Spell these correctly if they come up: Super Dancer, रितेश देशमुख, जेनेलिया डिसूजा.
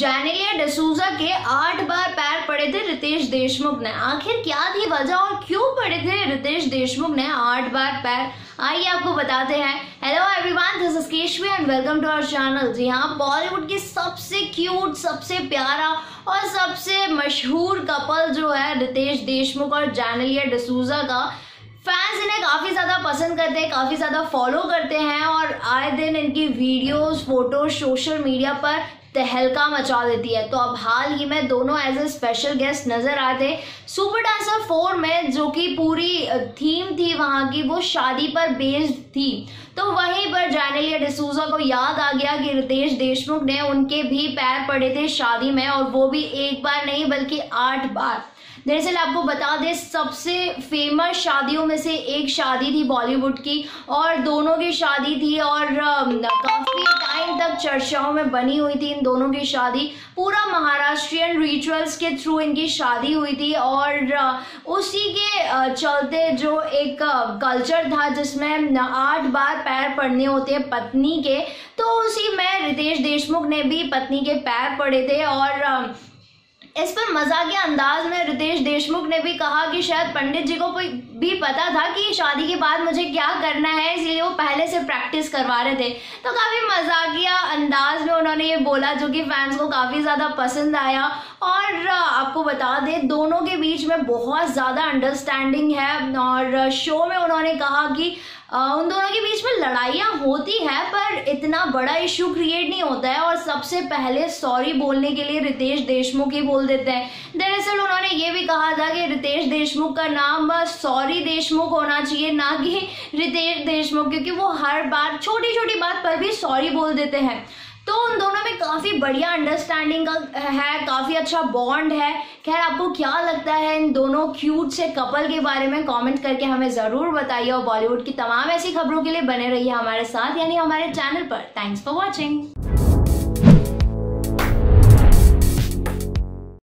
जेनेलिया डिसूजा के 8 बार पैर पड़े थे रितेश देशमुख ने। आखिर क्या थी वजह और क्यों पड़े थे रितेश देशमुख ने 8 बार पैर, आइए आपको बताते हैं। Hello everyone, this is Keshavi and welcome to our channel. जी हाँ, बॉलीवुड के सबसे क्यूट, सबसे प्यारा और सबसे मशहूर कपल जो है रितेश देशमुख और जेनेलिया डिसूजा का, फैंस इन्हें काफ़ी ज़्यादा पसंद करते हैं, काफ़ी ज़्यादा फॉलो करते हैं और आए दिन इनकी वीडियोस, फोटोज सोशल मीडिया पर तहलका मचा देती है। तो अब हाल ही में दोनों एज ए स्पेशल गेस्ट नज़र आए थे सुपर डांसर 4 में, जो कि पूरी थीम थी वहाँ की, वो शादी पर बेस्ड थी। तो वहीं पर जेनेलिया डिसूजा को याद आ गया कि रितेश देशमुख ने उनके भी पैर पड़े थे शादी में, और वो भी 1 बार नहीं बल्कि 8 बार। दरअसल आपको बता दें, सबसे फेमस शादियों में से एक शादी थी बॉलीवुड की, और दोनों की शादी थी और काफ़ी टाइम तक चर्चाओं में बनी हुई थी इन दोनों की शादी। पूरा महाराष्ट्रियन रिचुअल्स के थ्रू इनकी शादी हुई थी और उसी के चलते जो एक कल्चर था जिसमें 8 बार पैर पड़ने होते हैं पत्नी के, तो उसी में रितेश देशमुख ने भी पत्नी के पैर पड़े थे। और इस पर मज़ा के अंदाज में रितेश देशमुख ने भी कहा कि शायद पंडित जी को भी पता था कि शादी के बाद मुझे क्या करना है, इसलिए वो पहले से प्रैक्टिस करवा रहे थे। तो काफ़ी मजाकिया अंदाज में उन्होंने ये बोला, जो कि फैंस को काफ़ी ज़्यादा पसंद आया। और आपको बता दें, दोनों के बीच में बहुत ज़्यादा अंडरस्टैंडिंग है और शो में उन्होंने कहा कि उन दोनों के बीच में लड़ाइयाँ होती हैं पर इतना बड़ा इशू क्रिएट नहीं होता है, और सबसे पहले सॉरी बोलने के लिए रितेश देशमुख ही बोल देते हैं। दरअसल उन्होंने ये भी कहा था कि रितेश देशमुख का नाम सॉरी देशमुख होना चाहिए, ना कि रितेश देशमुख, क्योंकि वो हर बार छोटी छोटी बात पर भी सॉरी बोल देते हैं। तो उन दोनों में काफ़ी बढ़िया अंडरस्टैंडिंग है, काफ़ी अच्छा बॉन्ड है। खैर, आपको क्या लगता है इन दोनों क्यूट से कपल के बारे में? कमेंट करके हमें ज़रूर बताइए और बॉलीवुड की तमाम ऐसी खबरों के लिए बने रहिए हमारे साथ, यानी हमारे चैनल पर। Thanks for watching.